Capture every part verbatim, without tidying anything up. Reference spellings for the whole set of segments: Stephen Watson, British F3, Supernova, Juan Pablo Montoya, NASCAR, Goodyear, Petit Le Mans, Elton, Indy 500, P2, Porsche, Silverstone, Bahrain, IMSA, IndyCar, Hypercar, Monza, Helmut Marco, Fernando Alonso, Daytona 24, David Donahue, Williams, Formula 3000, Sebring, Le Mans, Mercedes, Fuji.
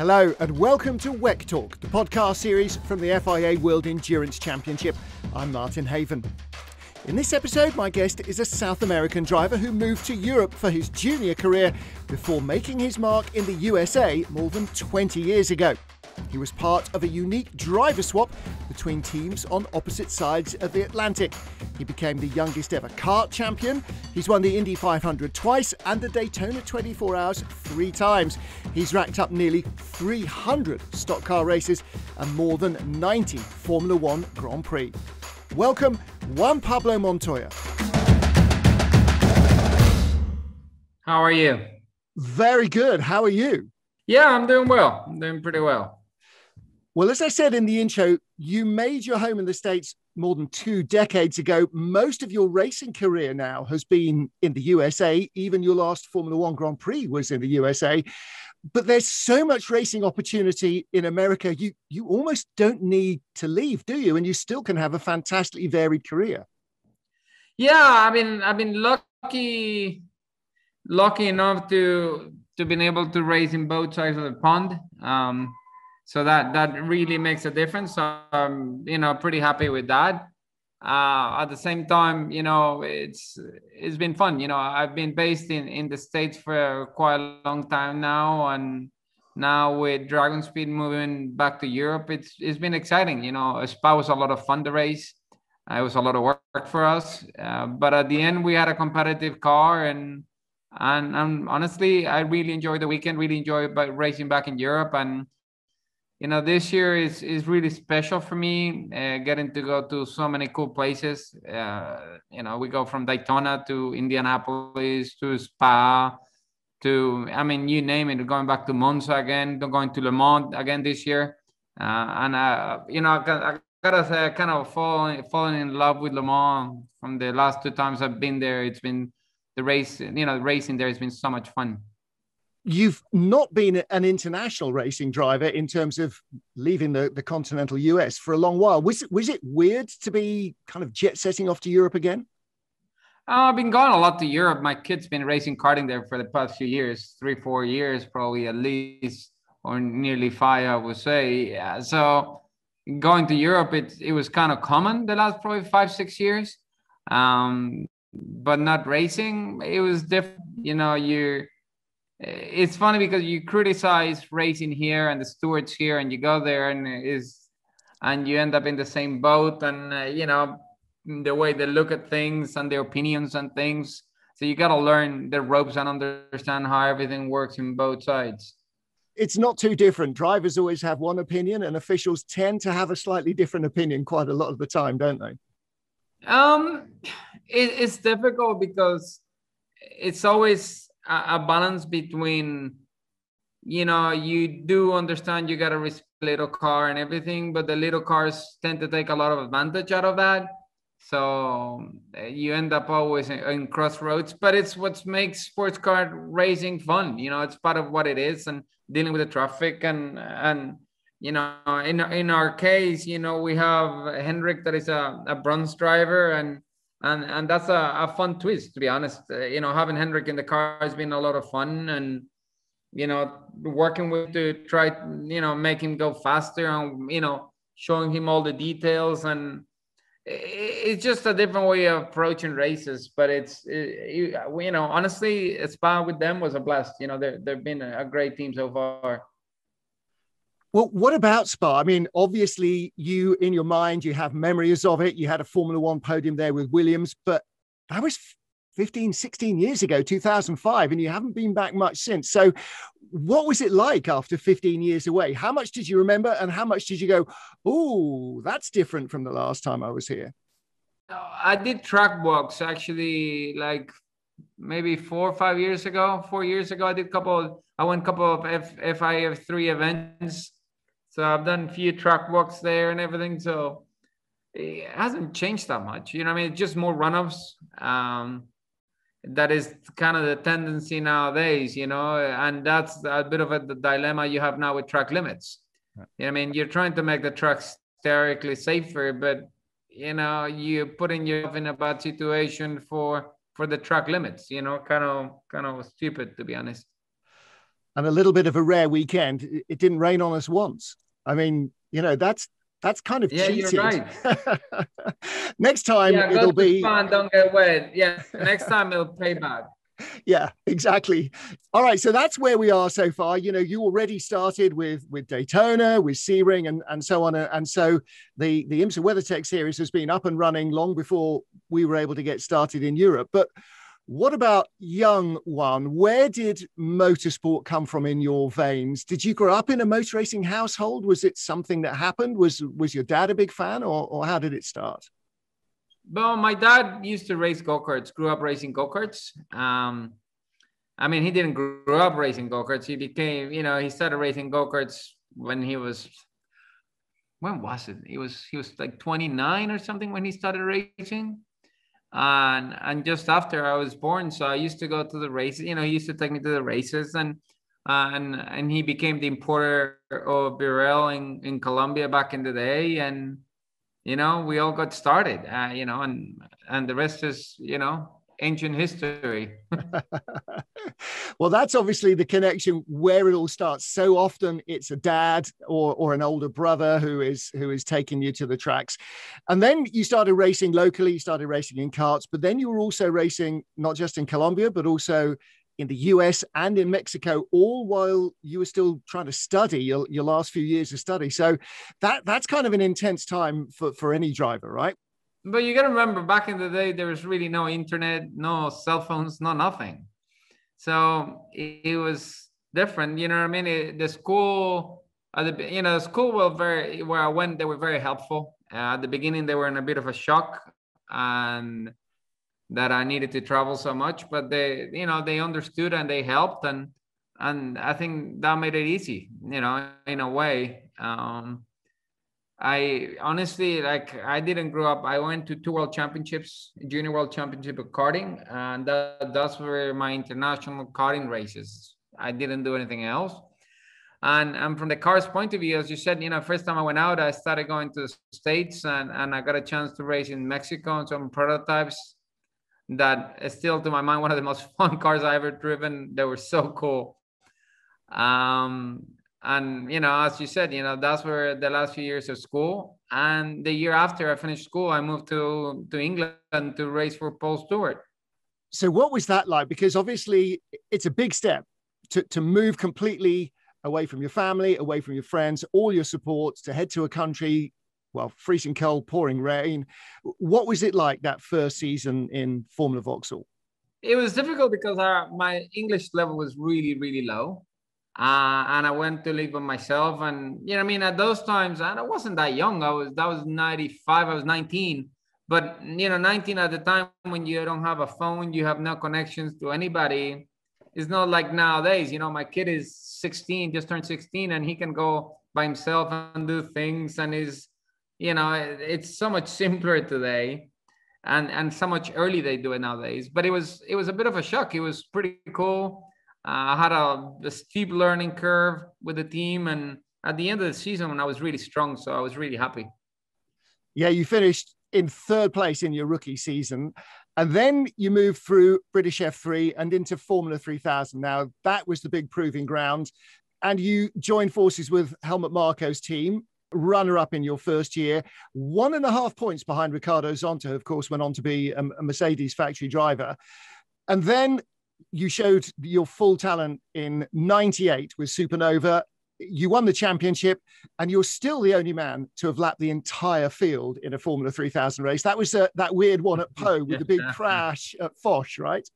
Hello and welcome to W E C Talk, the podcast series from the F I A World Endurance Championship. I'm Martin Haven. In this episode, my guest is a South American driver who moved to Europe for his junior career before making his mark in the U S A more than twenty years ago. He was part of a unique driver swap between teams on opposite sides of the Atlantic. He became the youngest ever CART champion. He's won the Indy five hundred twice and the Daytona twenty-four hours three times. He's racked up nearly three hundred stock car races and more than ninety Formula One Grand Prix. Welcome, Juan Pablo Montoya. How are you? Very good. How are you? Yeah, I'm doing well. I'm doing pretty well. Well, as I said in the intro, you made your home in the States more than two decades ago. Most of your racing career now has been in the U S A. Even your last Formula One Grand Prix was in the U S A. But there's so much racing opportunity in America, you, you almost don't need to leave, do you? And you still can have a fantastically varied career. Yeah, I mean, I've been lucky, lucky enough to, to been able to race in both sides of the pond. Um, So that, that really makes a difference. So I'm, you know, pretty happy with that. Uh, at the same time, you know, it's it's been fun. You know, I've been based in, in the States for quite a long time now. And now with Dragon Speed moving back to Europe, it's it's been exciting. You know, Spa was a lot of fun to race. It was a lot of work for us. Uh, but at the end, we had a competitive car. And, and, and honestly, I really enjoyed the weekend, really enjoyed racing back in Europe. And you know, this year is, is really special for me, uh, getting to go to so many cool places. Uh, you know, we go from Daytona to Indianapolis to Spa to, I mean, you name it, going back to Monza again, going to Le Mans again this year. Uh, and, uh, you know, I, I gotta say, I kind of fallen, fallen in love with Le Mans from the last two times I've been there. It's been the race, you know, racing there has been so much fun. You've not been an international racing driver in terms of leaving the, the continental U S for a long while. Was it, was it weird to be kind of jet setting off to Europe again? Uh, I've been going a lot to Europe. My kid's been racing karting there for the past few years, three, four years, probably at least, or nearly five, I would say. Yeah. So going to Europe, it, it was kind of common the last probably five, six years, um, but not racing. It was different. You know, you're, it's funny because you criticize racing here and the stewards here, and you go there and is, and you end up in the same boat, and uh, you know, the way they look at things and their opinions and things. So you got to learn the ropes and understand how everything works in both sides. It's not too different. Drivers always have one opinion, and officials tend to have a slightly different opinion quite a lot of the time, don't they? Um, it, it's difficult because it's always a balance between, you know, you do understand you got to respect the little car and everything, but the little cars tend to take a lot of advantage out of that. So you end up always in, in crossroads, but it's what makes sports car racing fun. You know, it's part of what it is, and dealing with the traffic and, and you know, in, in our case, you know, we have Hendrick that is a, a bronze driver, and And and that's a, a fun twist, to be honest. Uh, you know, having Hendrick in the car has been a lot of fun, and, you know, working with to try, you know, make him go faster, and, you know, showing him all the details. And it, it's just a different way of approaching races. But it's, it, it, you know, honestly, Spa with them was a blast. You know, they've been a great team so far. Well, what about Spa? I mean, obviously, you, in your mind, you have memories of it. You had a Formula One podium there with Williams, but that was fifteen, sixteen years ago, two thousand five, and you haven't been back much since. So what was it like after fifteen years away? How much did you remember, and how much did you go, oh, that's different from the last time I was here? I did track walks, actually, like maybe four or five years ago, four years ago. I did a couple of, I went a couple of F I A F three events. So I've done a few track walks there and everything. So it hasn't changed that much. You know what I mean? It's just more runoffs. Um, that is kind of the tendency nowadays, you know, and that's a bit of a the dilemma you have now with track limits. Right. You know what I mean? You're trying to make the tracks theoretically safer, but, you know, you're putting yourself in a bad situation for, for the track limits, you know, kind of, kind of stupid, to be honest. and a little bit of a rare weekend. It didn't rain on us once. I mean, you know, that's that's kind of yeah, cheated. You're right. Next time yeah, it'll be fun, don't get wet. Yeah, next time it'll pay back. Yeah, exactly. All right, so that's where we are so far. You know, you already started with with Daytona, with Sebring, and and so on. And so the the IMSA WeatherTech series has been up and running long before we were able to get started in Europe. But what about young Juan? Where did motorsport come from in your veins? Did you grow up in a motor racing household? Was it something that happened? Was was your dad a big fan, or or how did it start? Well, my dad used to race go-karts, grew up racing go-karts. Um, I mean, he didn't grow up racing go-karts. He became, you know, he started racing go-karts when he was, when was it? He was he was like twenty-nine or something when he started racing. And, and just after I was born, so I used to go to the races. You know, he used to take me to the races. And and, and he became the importer of Birrell in, in Colombia back in the day. And you know, we all got started, uh, you know, and and the rest is, you know, ancient history. Well, that's obviously the connection where it all starts. So often it's a dad or or an older brother who is who is taking you to the tracks. And then you started racing locally, you started racing in karts, but then you were also racing not just in Colombia, but also in the U S and in Mexico, all while you were still trying to study your, your last few years of study. So that that's kind of an intense time for, for any driver, right? But you got to remember, back in the day, there was really no internet, no cell phones, no nothing. So it, it was different. You know what I mean? It, the school, uh, the, you know, the school were very, where I went, they were very helpful. Uh, at the beginning, they were in a bit of a shock. And that I needed to travel so much, but they, you know, they understood and they helped. And, and I think that made it easy, you know, in a way. Um, I honestly, like I didn't grow up. I went to two world championships, junior world championship of karting. And that, that's where my international karting races, I didn't do anything else. And, and from the car's point of view, as you said, you know, first time I went out, I started going to the States and, and I got a chance to race in Mexico on some prototypes that is still, to my mind, one of the most fun cars I ever driven. They were so cool. Um, and, you know, as you said, you know, that's where the last few years of school. And the year after I finished school, I moved to, to England to race for Paul Stewart. So what was that like? Because obviously it's a big step to, to move completely away from your family, away from your friends, all your support, to head to a country, well, freezing cold, pouring rain. What was it like that first season in Formula Vauxhall? It was difficult because our, my English level was really, really low. Uh, and I went to live by myself. And, you know, I mean, at those times, and I wasn't that young. I was, that was ninety-five, I was nineteen. But, you know, nineteen at the time, when you don't have a phone, you have no connections to anybody. It's not like nowadays, you know, my kid is sixteen, just turned sixteen, and he can go by himself and do things, and is, you know, it's so much simpler today, and, and so much early they do it nowadays. But it was it was a bit of a shock. It was pretty cool. Uh, I had a, a steep learning curve with the team. And at the end of the season, when I was really strong, so I was really happy. Yeah, you finished in third place in your rookie season. And then you moved through British F three and into Formula three thousand. Now, that was the big proving ground. And you joined forces with Helmut Marco's team, runner-up in your first year, one and a half points behind Ricardo Zonta, of course, went on to be a Mercedes factory driver. And then you showed your full talent in ninety-eight with Supernova. You won the championship, and you're still the only man to have lapped the entire field in a Formula three thousand race. That was a, that weird one at Pau with the big crash at Foch, right?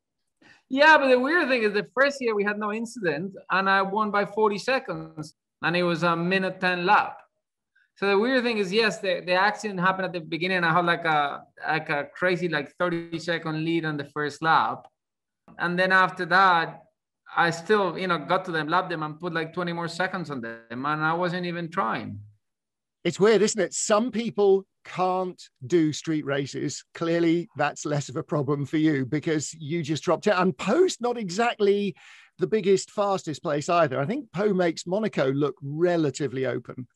Yeah, but the weird thing is the first year we had no incident, and I won by forty seconds, and it was a minute ten lap. So the weird thing is, yes, the, the accident happened at the beginning. I had like a like a crazy like thirty second lead on the first lap. And then after that, I still, you know, got to them, lapped them, and put like twenty more seconds on them. And I wasn't even trying. It's weird, isn't it? Some people can't do street races. Clearly, that's less of a problem for you because you just dropped out. And Pau's not exactly the biggest, fastest place either. I think Pau makes Monaco look relatively open.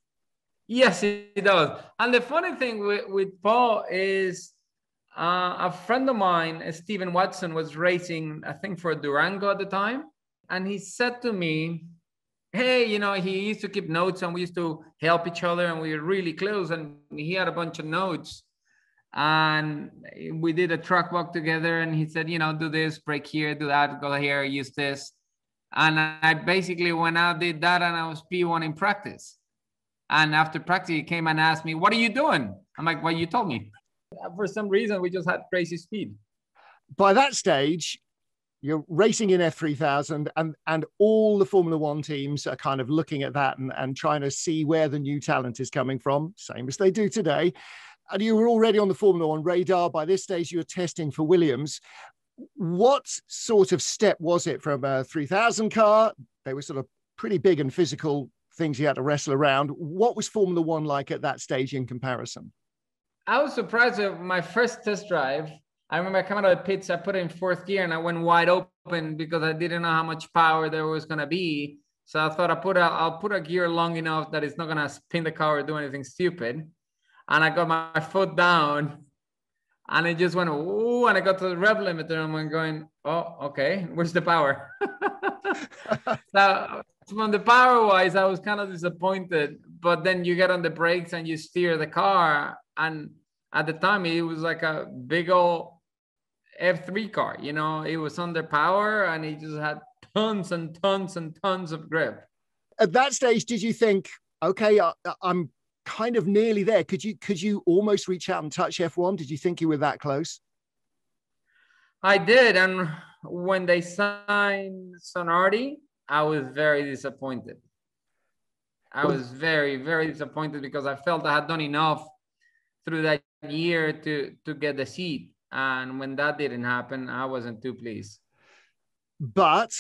Yes, it does. And the funny thing with, with Paul is uh, a friend of mine, Stephen Watson, was racing, I think, for Durango at the time. and he said to me, hey, you know, he used to keep notes and we used to help each other and we were really close, and he had a bunch of notes. And we did a truck walk together, and he said, you know, do this, break here, do that, go here, use this. And I basically went out, did that, and I was P one in practice. And after practice, he came and asked me, what are you doing? I'm like, well, you told me. For some reason, we just had crazy speed. By that stage, you're racing in F three thousand, and, and all the Formula One teams are kind of looking at that and, and trying to see where the new talent is coming from, same as they do today. And you were already on the Formula One radar. By this stage, you were testing for Williams. What sort of step was it from a three thousand car? They were sort of pretty big and physical things you had to wrestle around. What was Formula One like at that stage in comparison? I was surprised at my first test drive. I remember coming out of the pits, I put it in fourth gear and I went wide open because I didn't know how much power there was going to be. So I thought I put a, I'll put a gear long enough that it's not going to spin the car or do anything stupid. And I got my foot down and it just went, ooh, and I got to the rev limiter and I'm going, oh, okay, where's the power? So from the power wise, I was kind of disappointed, but then you get on the brakes and you steer the car. And at the time it was like a big old F three car, you know, it was under power and it just had tons and tons and tons of grip. At that stage, did you think, okay, I, I'm kind of nearly there? Could you could you almost reach out and touch F one? Did you think you were that close? I did, and when they signed Zanardi, I was very disappointed. I was very, very disappointed because I felt I had done enough through that year to, to get the seat. And when that didn't happen, I wasn't too pleased. But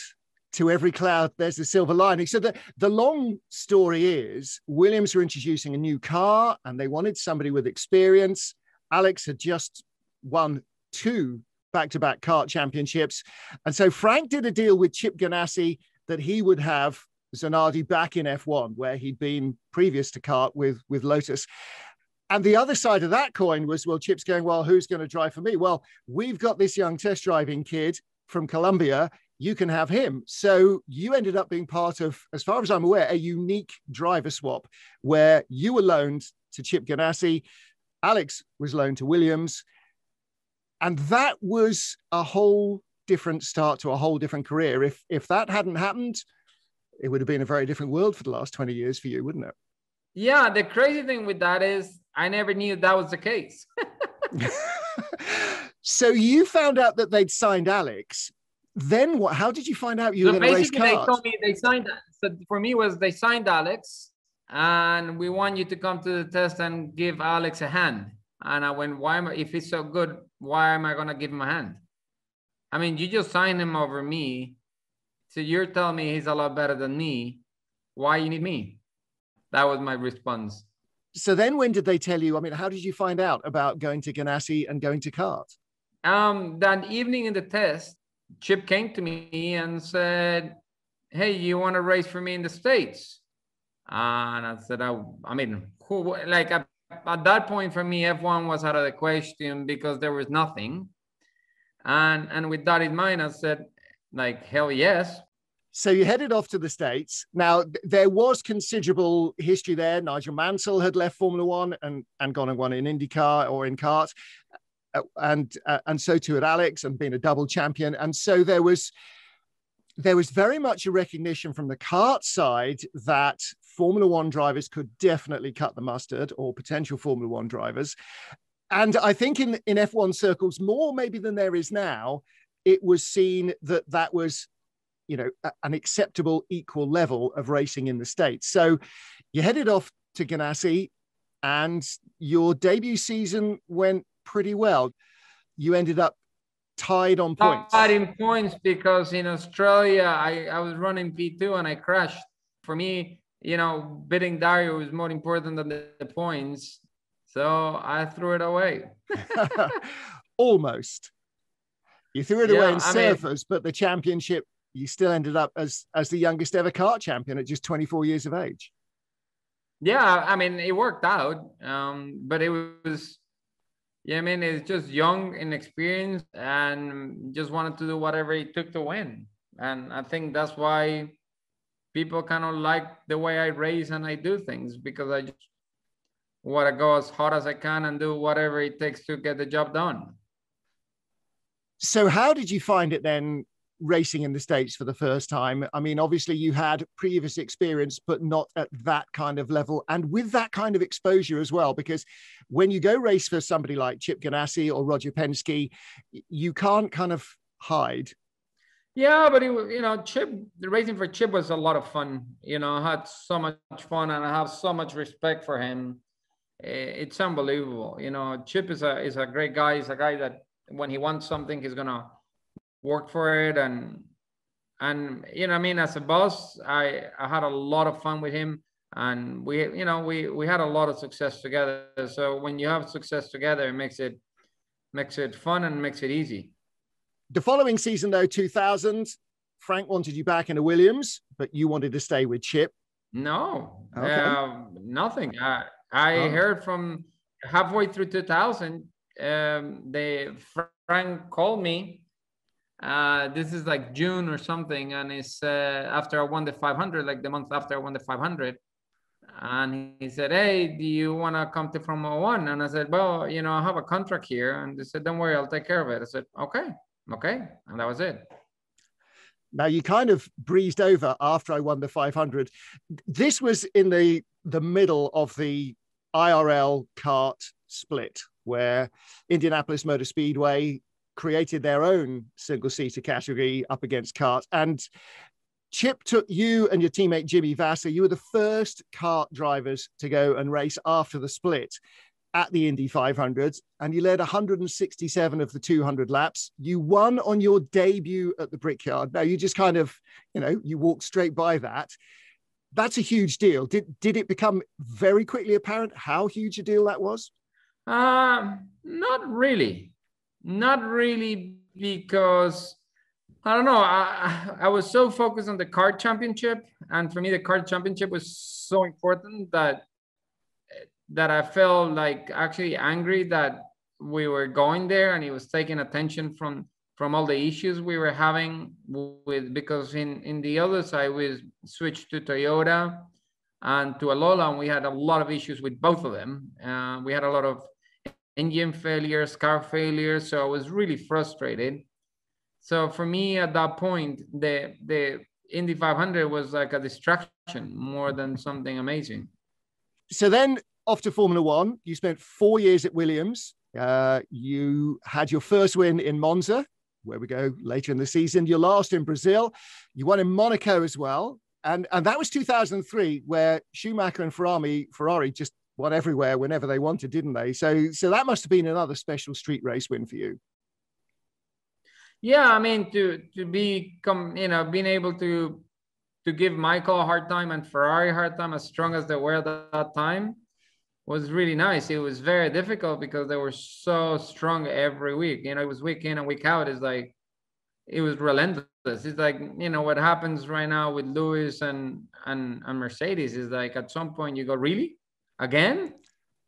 to every cloud, there's a silver lining. So the, the long story is Williams were introducing a new car and they wanted somebody with experience. Alex had just won two back-to-back CART championships. And so Frank did a deal with Chip Ganassi that he would have Zanardi back in F one, where he'd been previous to CART with, with Lotus. And the other side of that coin was, well, Chip's going, well, who's going to drive for me? Well, we've got this young test driving kid from Colombia. You can have him. So you ended up being part of, as far as I'm aware, a unique driver swap where you were loaned to Chip Ganassi, Alex was loaned to Williams. And that was a whole different start to a whole different career. If, if that hadn't happened, it would have been a very different world for the last twenty years for you, wouldn't it? Yeah, the crazy thing with that is I never knew that was the case. So you found out that they'd signed Alex. Then what? How did you find out you so were going to race cars? They told me they signed. So for me was they signed Alex, and we want you to come to the test and give Alex a hand. And I went, why am I? If he's so good, why am I going to give him a hand? I mean, you just signed him over me. So you're telling me he's a lot better than me. Why you need me? That was my response. So then when did they tell you? I mean, how did you find out about going to Ganassi and going to CART? Um, that evening in the test, Chip came to me and said, hey, you want to race for me in the States? And I said, I, I mean, who, like at, at that point for me, F one was out of the question because there was nothing. And, and with that in mind, I said, like, hell yes. So you headed off to the States. Now, there was considerable history there. Nigel Mansell had left Formula One and, and gone and won in IndyCar or in CART. Uh, and uh, and so too had Alex and being a double champion. And so there was there was very much a recognition from the CART side that Formula One drivers could definitely cut the mustard, or potential Formula One drivers. And I think in, in F one circles, more maybe than there is now, it was seen that that was, you know, a, an acceptable equal level of racing in the States. So you headed off to Ganassi and your debut season went pretty well. You ended up tied on points. Tied in points because in Australia, I, I was running P two and I crashed. For me, you know, beating Dario was more important than the, the points. So I threw it away. Almost. You threw it yeah, away in surfers, but the championship, you still ended up as, as the youngest ever CART champion at just twenty-four years of age. Yeah, I mean, it worked out, um, but it was... Yeah, I mean, it's just young and inexperienced and just wanted to do whatever it took to win. And I think that's why people kind of like the way I race and I do things, because I just want to go as hard as I can and do whatever it takes to get the job done. So how did you find it then, racing in the States for the first time? I mean, obviously you had previous experience, but not at that kind of level and with that kind of exposure as well, because when you go race for somebody like Chip Ganassi or Roger Penske, you can't kind of hide. Yeah, but it was, you know, Chip, the racing for Chip was a lot of fun. You know, I had so much fun and I have so much respect for him. It's unbelievable. You know, Chip is a, is a great guy. He's a guy that when he wants something, he's going to work for it. And, and, you know, I mean, as a boss, I, I had a lot of fun with him and we, you know, we, we had a lot of success together. So when you have success together, it makes it, makes it fun and makes it easy. The following season, though, two thousand, Frank wanted you back in a Williams, but you wanted to stay with Chip. No, okay. uh, nothing. I, I oh. heard from halfway through two thousand, um, they, Frank called me. Uh, this is like June or something. And it's uh, after I won the five hundred, like the month after I won the five hundred. And he said, hey, do you want to come to Formula One? And I said, well, you know, I have a contract here. And they said, don't worry, I'll take care of it. I said, okay. Okay, and that was it. Now, you kind of breezed over after I won the five hundred. This was in the, the middle of the I R L CART split, where Indianapolis Motor Speedway created their own single-seater category up against CART. And Chip took you and your teammate Jimmy Vassar. You were the first CART drivers to go and race after the split at the Indy five hundred, and you led one hundred sixty-seven of the two hundred laps. You won on your debut at the Brickyard. Now, you just kind of, you know, you walked straight by that. That's a huge deal. Did, did it become very quickly apparent how huge a deal that was? Uh, not really. Not really, because, I don't know, I, I was so focused on the CART championship. And for me, the CART championship was so important that that I felt like actually angry that we were going there and it was taking attention from, from all the issues we were having with, because in, in the other side, we switched to Toyota and to Alola, and we had a lot of issues with both of them. Uh, we had a lot of engine failures, car failures. So I was really frustrated. So for me at that point, the, the Indy five hundred was like a distraction more than something amazing. So then, off to Formula One. You spent four years at Williams. Uh, you had your first win in Monza, where we go later in the season. Your last in Brazil. You won in Monaco as well. And, and that was two thousand three, where Schumacher and Ferrari, Ferrari just won everywhere whenever they wanted, didn't they? So, so that must have been another special street race win for you. Yeah, I mean, to, to be, you know, being able to, to give Michael a hard time and Ferrari a hard time, as strong as they were at that time, was really nice. It was very difficult because they were so strong every week. You know, it was week in and week out. It's like, it was relentless. It's like, you know, what happens right now with Lewis and, and, and Mercedes is like, at some point you go, really? Again?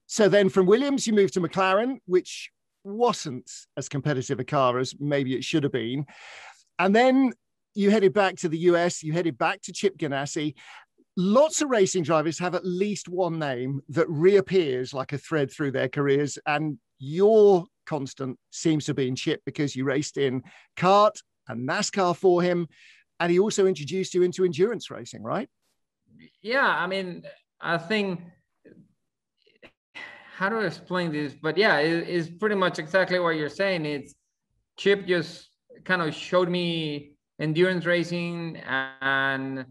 So then from Williams, you moved to McLaren, which wasn't as competitive a car as maybe it should have been. And then you headed back to the U S, you headed back to Chip Ganassi. Lots of racing drivers have at least one name that reappears like a thread through their careers. And your constant seems to have been Chip, because you raced in CART and NASCAR for him. And he also introduced you into endurance racing, right? Yeah, I mean, I think, how do I explain this? But yeah, it, it's pretty much exactly what you're saying. It's Chip just kind of showed me endurance racing, and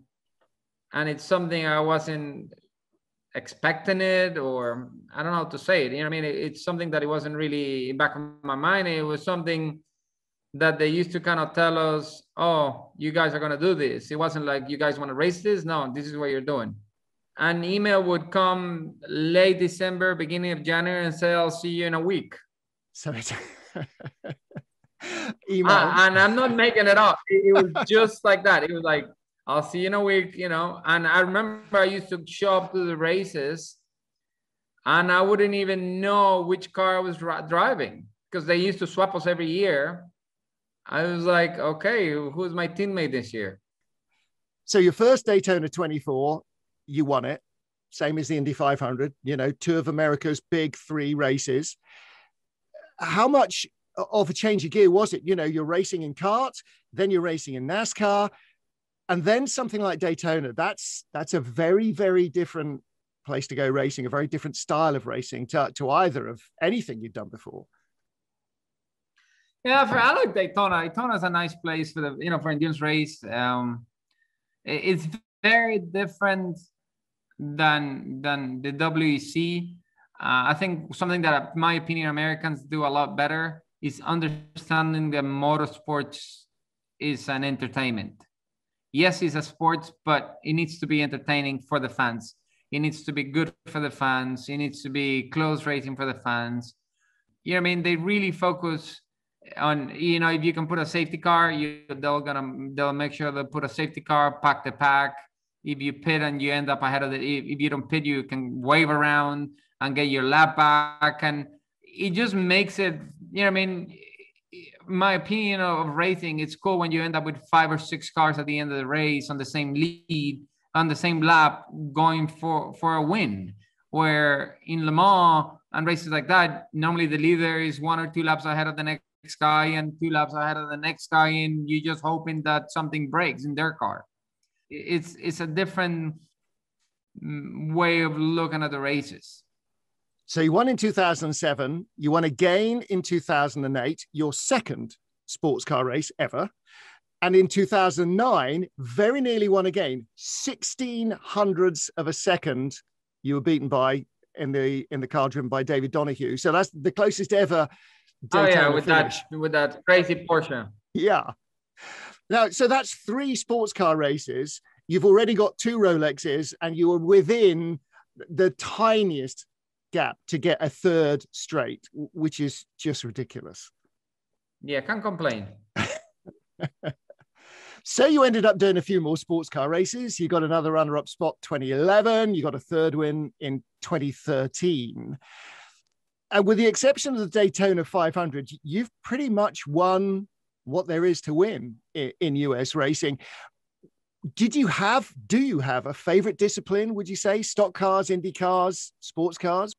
And it's something I wasn't expecting it, or I don't know how to say it. You know what I mean? It, it's something that it wasn't really back of my mind. It was something that they used to kind of tell us, oh, you guys are going to do this. It wasn't like, you guys want to race this? No, this is what you're doing. An email would come late December, beginning of January, and say, I'll see you in a week. So it's email. I, and I'm not making it up. It, it was just like that. It was like, I'll see you in a week, you know. And I remember I used to show up to the races and I wouldn't even know which car I was driving, because they used to swap us every year. I was like, okay, who's my teammate this year? So your first Daytona twenty-four, you won it. Same as the Indy five hundred, you know, two of America's big three races. How much of a change of gear was it? You know, you're racing in CART, then you're racing in NASCAR, and then something like Daytona. That's that's a very, very different place to go racing, a very different style of racing to, to either of anything you've done before. Yeah, for, I like Daytona. Daytona's a nice place for the, you know, for endurance race. Um, it's very different than than the W E C. Uh, I think something that, in my opinion, Americans do a lot better is understanding that motorsports is an entertainment. Yes, it's a sport, but it needs to be entertaining for the fans. It needs to be good for the fans. It needs to be close racing for the fans. You know what I mean? They really focus on, you know, if you can put a safety car, you, they'll gonna they'll make sure they put a safety car, pack the pack. If you pit and you end up ahead of the, if, if you don't pit, you can wave around and get your lap back. And it just makes it, you know, I mean, my opinion of racing, it's cool when you end up with five or six cars at the end of the race on the same lead, on the same lap, going for, for a win. Where in Le Mans and races like that, normally the leader is one or two laps ahead of the next guy and two laps ahead of the next guy. And you're just hoping that something breaks in their car. It's it's a different way of looking at the races. So you won in two thousand seven, you won again in two thousand eight, your second sports car race ever. And in two thousand nine, very nearly won again, sixteen hundredths of a second you were beaten by in the in the car driven by David Donahue. So that's the closest ever Daytona. Oh yeah, with finish. that with that crazy Porsche. Yeah. Now, so that's three sports car races. You've already got two Rolexes and you were within the tiniest gap to get a third straight, which is just ridiculous. Yeah, can't complain. So you ended up doing a few more sports car races. You got another runner-up spot twenty eleven. You got a third win in twenty thirteen. And with the exception of the Daytona five hundred, you've pretty much won what there is to win in U S racing. Did you have, do you have a favorite discipline, would you say? Stock cars, Indy cars, sports cars?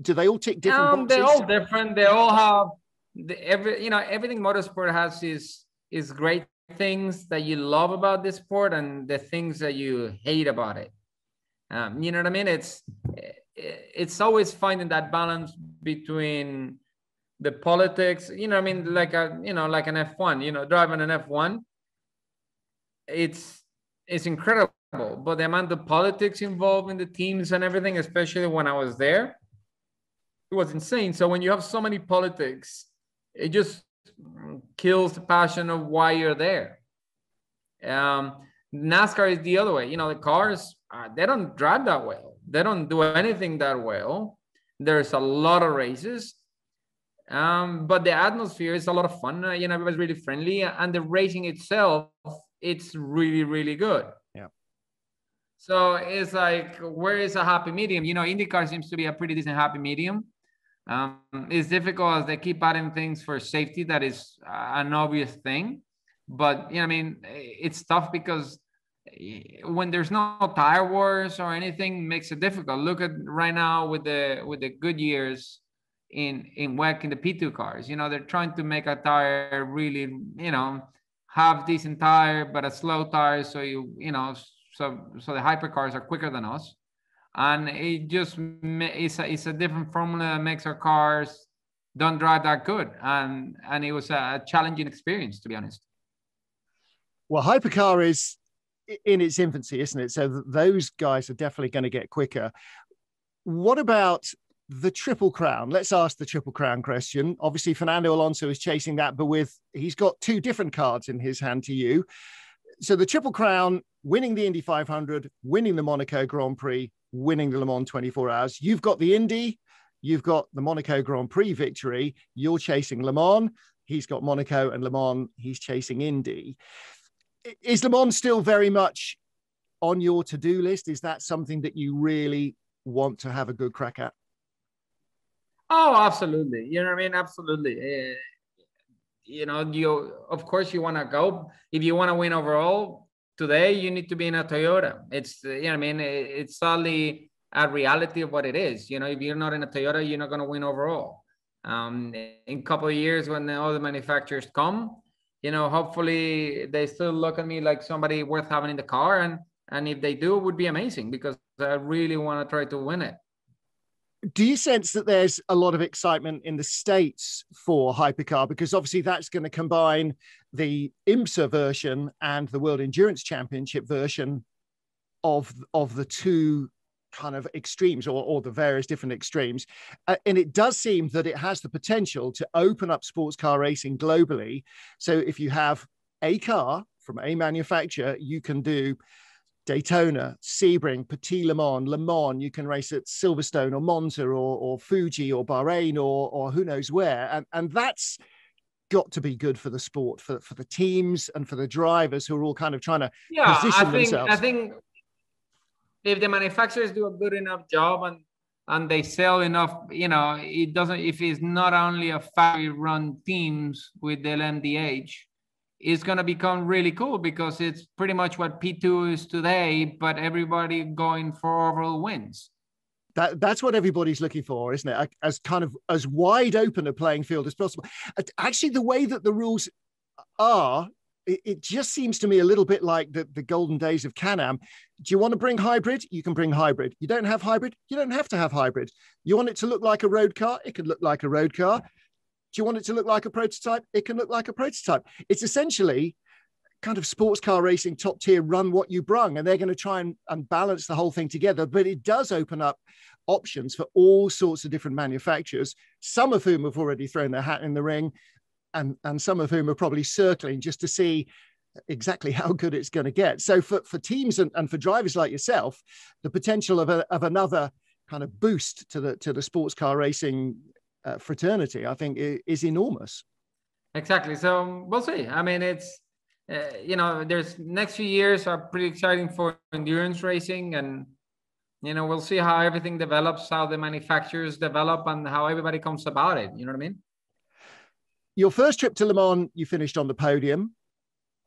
Do they all tick different um, boxes? They're all different. They all have, the, every, you know, everything motorsport has is, is great things that you love about this sport and the things that you hate about it. Um, you know what I mean? It's, it's always finding that balance between the politics, you know, I mean, like a, you know, like an F one, you know, driving an F one, it's, it's incredible, but the amount of politics involved in the teams and everything, especially when I was there, it was insane. So when you have so many politics, it just kills the passion of why you're there. Um, NASCAR is the other way, you know, the cars, uh, they don't drive that well. They don't do anything that well. There's a lot of races. Um, but the atmosphere is a lot of fun. You know, everybody's really friendly, and the racing itself, it's really, really good. Yeah. So it's like, where is a happy medium? You know, IndyCar seems to be a pretty decent happy medium. Um, it's difficult as they keep adding things for safety. That is an obvious thing, but you know, I mean, it's tough because when there's no tire wars or anything, it makes it difficult. Look at right now with the with the Goodyears. in in W E C in the P two cars, you know, they're trying to make a tire really, you know, have decent tire, but a slow tire. So, you, you know, so, so the hypercars are quicker than us. And it just, it's a, it's a different formula that makes our cars don't drive that good. And, and it was a challenging experience, to be honest. Well, hypercar is in its infancy, isn't it? So those guys are definitely going to get quicker. What about the triple crown? Let's ask the triple crown question. Obviously, Fernando Alonso is chasing that, but with he's got two different cards in his hand to you. So the triple crown, winning the Indy five hundred, winning the Monaco Grand Prix, winning the Le Mans twenty-four hours. You've got the Indy, you've got the Monaco Grand Prix victory. You're chasing Le Mans. He's got Monaco and Le Mans. He's chasing Indy. Is Le Mans still very much on your to-do list? Is that something that you really want to have a good crack at? Oh, absolutely. You know what I mean? Absolutely. Uh, you know, you of course you want to go. If you want to win overall today, you need to be in a Toyota. It's, you know, I mean, it's solely a reality of what it is. You know, if you're not in a Toyota, you're not going to win overall. Um, in a couple of years, when the other manufacturers come, you know, hopefully they still look at me like somebody worth having in the car. And, and if they do, it would be amazing, because I really want to try to win it. Do you sense that there's a lot of excitement in the States for Hypercar? Because obviously that's going to combine the IMSA version and the World Endurance Championship version of, of the two kind of extremes, or, or the various different extremes. Uh, and it does seem that it has the potential to open up sports car racing globally. So if you have a car from a manufacturer, you can do Daytona, Sebring, Petit Le Mans, Le Mans, you can race at Silverstone or Monza or, or Fuji or Bahrain or, or who knows where. And, and that's got to be good for the sport, for, for the teams and for the drivers who are all kind of trying to yeah, position I think, themselves. I think if the manufacturers do a good enough job and, and they sell enough, you know, it doesn't, if it's not only a factory run teams with the L M D H, it's going to become really cool, because it's pretty much what P two is today, but everybody going for overall wins. That, that's what everybody's looking for, isn't it? As kind of as wide open a playing field as possible. Actually, the way that the rules are, it, it just seems to me a little bit like the, the golden days of Can-Am. Do you want to bring hybrid? You can bring hybrid. You don't have hybrid? You don't have to have hybrid. You want it to look like a road car? It could look like a road car. Do you want it to look like a prototype? It can look like a prototype. It's essentially kind of sports car racing, top tier, run what you brung. And they're going to try and, and balance the whole thing together. But it does open up options for all sorts of different manufacturers, some of whom have already thrown their hat in the ring, and, and some of whom are probably circling just to see exactly how good it's going to get. So for, for teams and, and for drivers like yourself, the potential of, a, of another kind of boost to the, to the sports car racing Uh, fraternity, I think, is enormous. Exactly. So we'll see. I mean, it's, uh, you know, there's next few years are pretty exciting for endurance racing, and, you know, we'll see how everything develops, how the manufacturers develop, and how everybody comes about it. You know what I mean? Your first trip to Le Mans, you finished on the podium,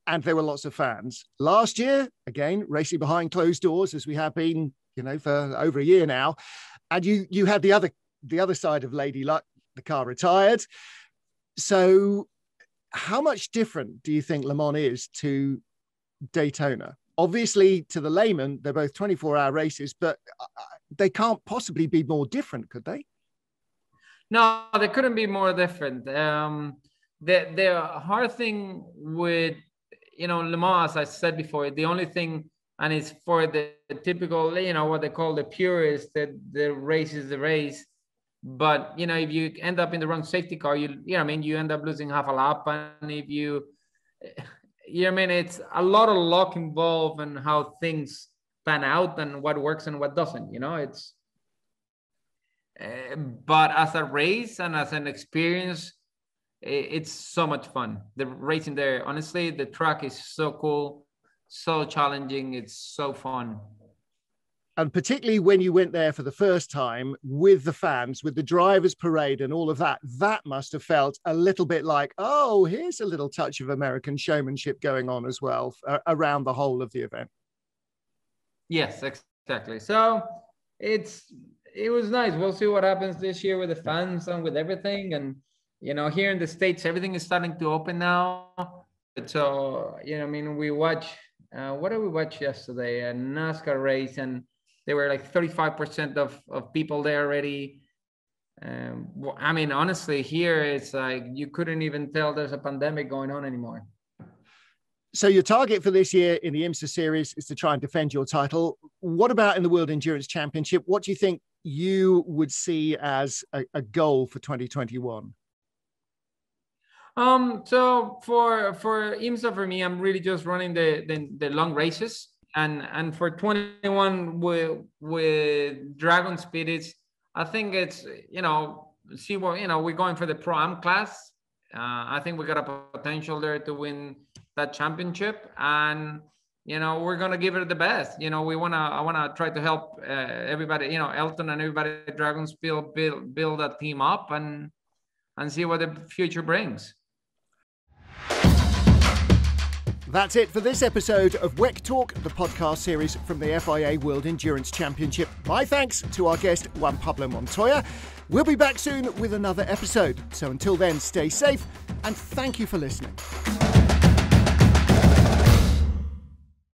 and there were lots of fans. Last year, again, racing behind closed doors, as we have been, you know, for over a year now. And you, you had the other the other side of Lady Luck, the car retired. So how much different do you think Le Mans is to Daytona? Obviously, to the layman, they're both twenty-four hour races, but they can't possibly be more different, could they? No, they couldn't be more different. Um, the, the hard thing with, you know, Le Mans, as I said before, the only thing, and it's for the typical, you know, what they call the purists, that the race is the race. But, you know, if you end up in the wrong safety car, you, you know, I mean, you end up losing half a lap. And if you, you know, I mean, it's a lot of luck involved in how things pan out and what works and what doesn't, you know, it's, uh, but as a race and as an experience, it, it's so much fun. The racing there, honestly, the track is so cool, so challenging. It's so fun. And particularly when you went there for the first time with the fans, with the drivers' parade and all of that, that must have felt a little bit like, oh, here's a little touch of American showmanship going on as well uh, around the whole of the event. Yes, exactly. So it's it was nice. We'll see what happens this year with the fans and with everything. And, you know, here in the States, everything is starting to open now. So, you know, I mean, we watch, uh, what did we watch yesterday? A NASCAR race, and there were like thirty-five percent of, of people there already. Um, well, I mean, honestly, here it's like you couldn't even tell there's a pandemic going on anymore. So your target for this year in the IMSA series is to try and defend your title. What about in the World Endurance Championship? What do you think you would see as a, a goal for twenty twenty-one? Um, so for for IMSA, for me, I'm really just running the, the, the long races. And and for twenty-one with with Dragon Speed, it's I think it's you know see what you know we're going for the pro-am class. Uh, I think we got a potential there to win that championship, and you know we're gonna give it the best. You know we wanna I wanna try to help uh, everybody. You know Elton and everybody at Dragon Speed build build that team up and and see what the future brings. That's it for this episode of W E C Talk, the podcast series from the F I A World Endurance Championship. My thanks to our guest, Juan Pablo Montoya. We'll be back soon with another episode. So until then, stay safe and thank you for listening.